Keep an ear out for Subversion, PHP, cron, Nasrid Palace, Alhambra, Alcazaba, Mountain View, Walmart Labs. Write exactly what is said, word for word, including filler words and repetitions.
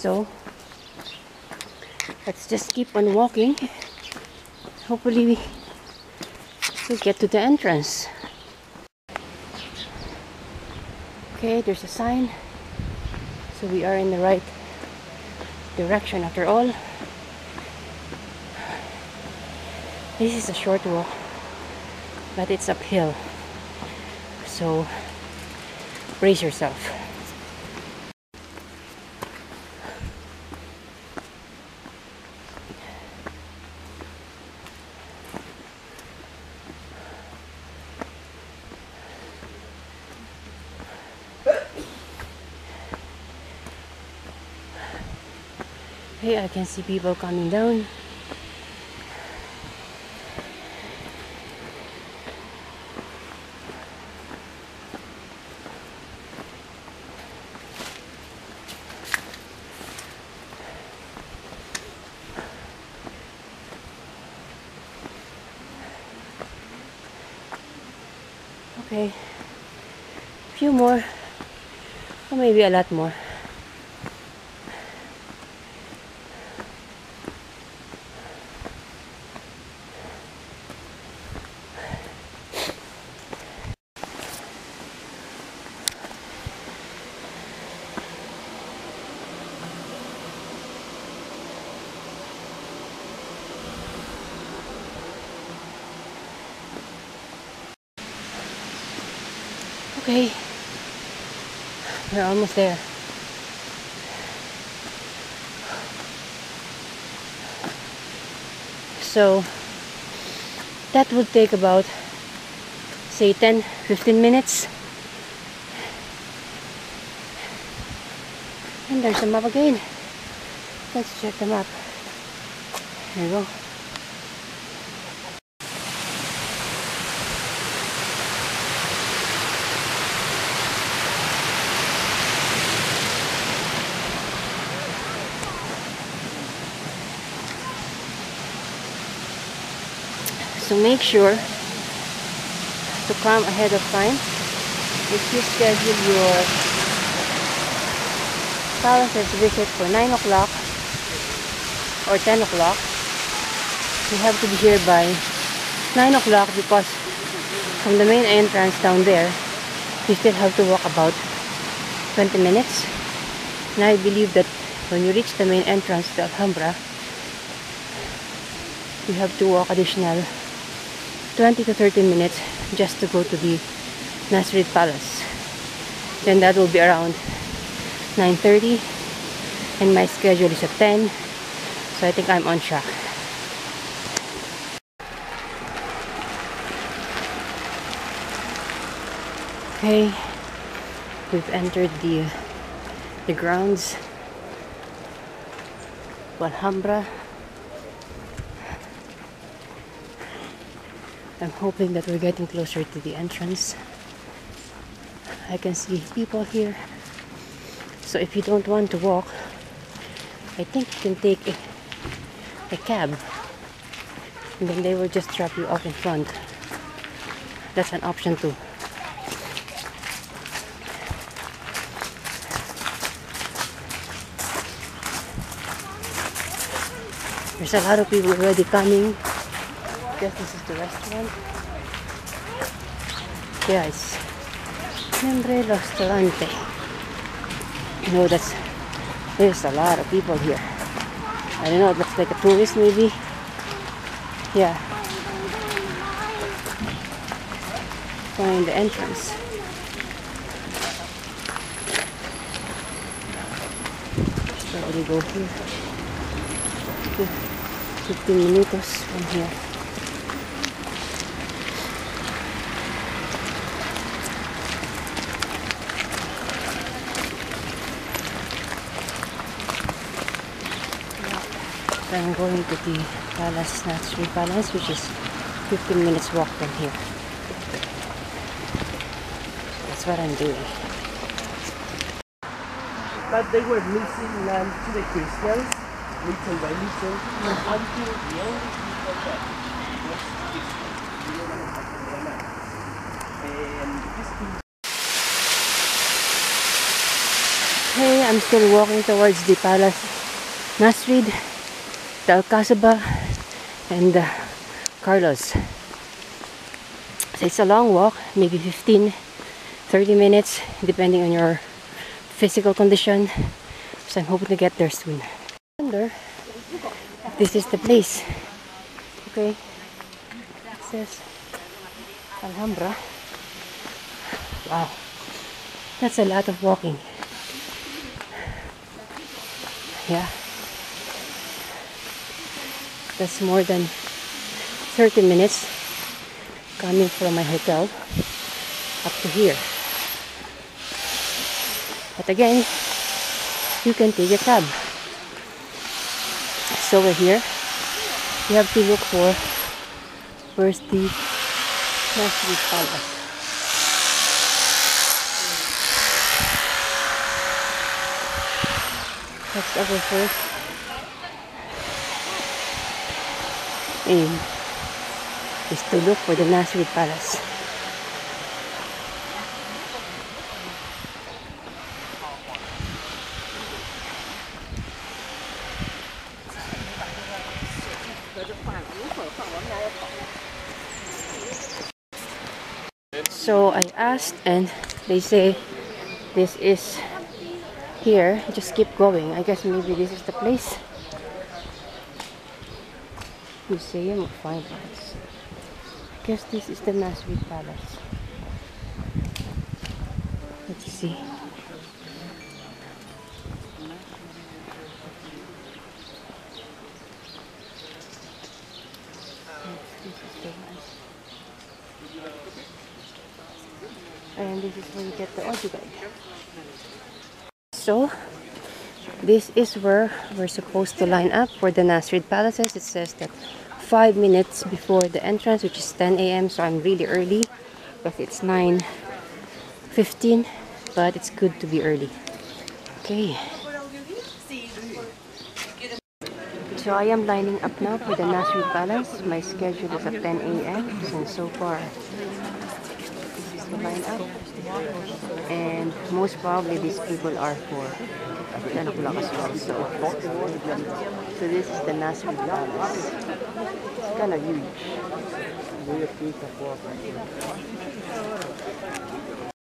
So let's just keep on walking. Hopefully we will get to the entrance. Okay, there's a sign. So we are in the right direction after all. This is a short walk, but it's uphill, so brace yourself. Hey, I can see people coming down. Okay, a few more, or maybe a lot more. Okay, we're almost there. So that would take about, say, ten to fifteen minutes. And there's the map again. Let's check the map. There we go. So make sure to come ahead of time if you schedule your palaces visit for nine o'clock or ten o'clock. You have to be here by nine o'clock because from the main entrance down there you still have to walk about twenty minutes, and I believe that when you reach the main entrance to Alhambra you have to walk additional twenty to thirty minutes just to go to the Nasrid Palace. Then that will be around nine thirty, and my schedule is at ten, so I think I'm on track. Okay, we've entered the the grounds of Alhambra. I'm hoping that we're getting closer to the entrance. I can see people here. So if you don't want to walk, I think you can take a, a cab. And then they will just drop you off in front. That's an option too. There's a lot of people already coming. I guess this is the restaurant. Yeah, it's Nombre Restaurante. You know, that's, there's a lot of people here. I don't know, it looks like a tourist maybe. Yeah. Find the entrance. Probably go here. fifteen minutos from here. I'm going to the Palace, Nasrid Palace, which is fifteen minutes walk from here. That's what I'm doing. But they were mixing land to the crystals, little by little, until the only people that was this one. And this thing. Hey, I'm still walking towards the palace, Nasrid, the Alcazaba, and uh, Carlos. So it's a long walk, maybe fifteen, thirty minutes, depending on your physical condition. So I'm hoping to get there soon. I wonder if this is the place. Okay, it says Alhambra. Wow, that's a lot of walking. Yeah, that's more than thirty minutes coming from my hotel up to here. But again, you can take a cab. So we're here. You have to look for where's the Nasrid Palace. That's over first. Aim is to look for the Nasrid Palace. So I asked and they say this is here, just keep going. I guess maybe this is the place. Museum of Fine Arts. I guess this is the Nasrid Palace. Let's see. And this is where you get the audio guide. So, this is where we're supposed to line up for the Nasrid Palaces. It says that five minutes before the entrance, which is ten A M So I'm really early, but it's nine fifteen, but it's good to be early. Okay. So I am lining up now for the Nasrid Palace. My schedule is at ten A M and so far, this is the line up. And most probably these people are for ten o'clock as well. So, so this is the Nasrid Palace. It's kind of huge.